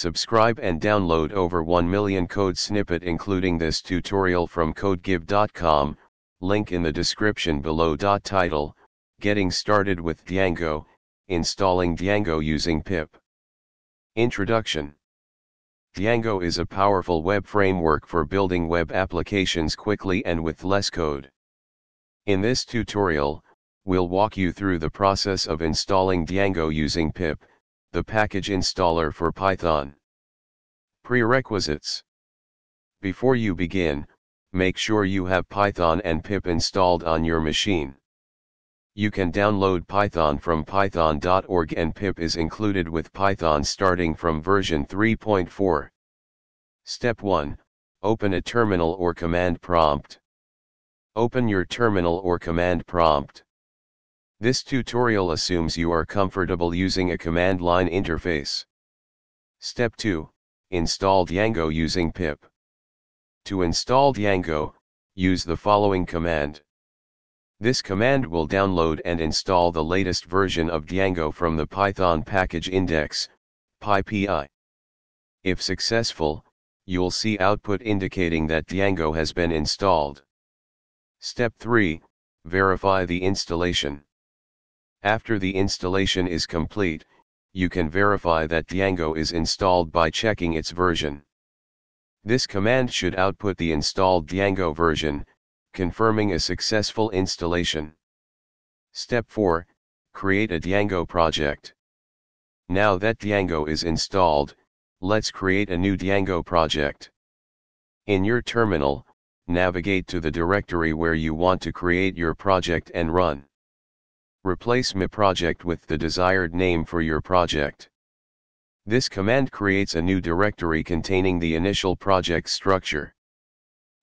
Subscribe and download over 1 million code snippet including this tutorial from CodeGive.com, link in the description below. Title, Getting Started with Django, Installing Django Using Pip. Introduction. Django is a powerful web framework for building web applications quickly and with less code. In this tutorial, we'll walk you through the process of installing Django using pip, the package installer for Python. Prerequisites. Before you begin, make sure you have Python and pip installed on your machine. You can download Python from python.org, and pip is included with Python starting from version 3.4. Step 1. Open a terminal or command prompt. Open your terminal or command prompt. This tutorial assumes you are comfortable using a command line interface. Step 2. Install Django using pip. To install Django, use the following command. This command will download and install the latest version of Django from the Python package index, PyPI. If successful, you'll see output indicating that Django has been installed. Step 3. Verify the installation. After the installation is complete, you can verify that Django is installed by checking its version. This command should output the installed Django version, confirming a successful installation. Step 4. Create a Django project. Now that Django is installed, let's create a new Django project. In your terminal, navigate to the directory where you want to create your project and run. Replace my project with the desired name for your project. This command creates a new directory containing the initial project structure.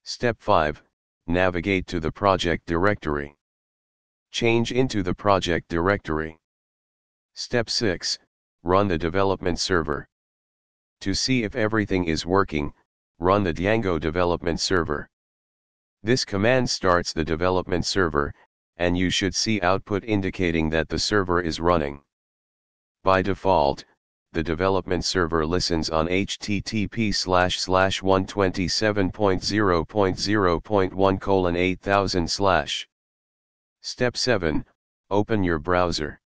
Step 5. Navigate to the project directory. Change into the project directory. Step 6. Run the development server. To see if everything is working, run the Django development server. This command starts the development server, and you should see output indicating that the server is running. By default, the development server listens on http://127.0.0.1:8000/. Step 7. Open your browser.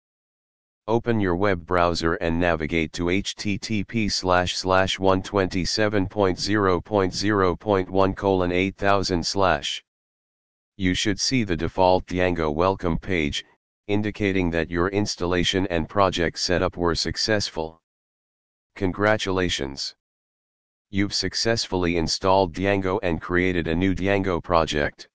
Open your web browser and navigate to http://127.0.0.1:8000/. You should see the default Django welcome page, indicating that your installation and project setup were successful. Congratulations! You've successfully installed Django and created a new Django project.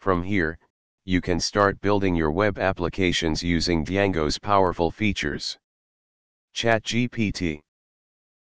From here, you can start building your web applications using Django's powerful features. ChatGPT.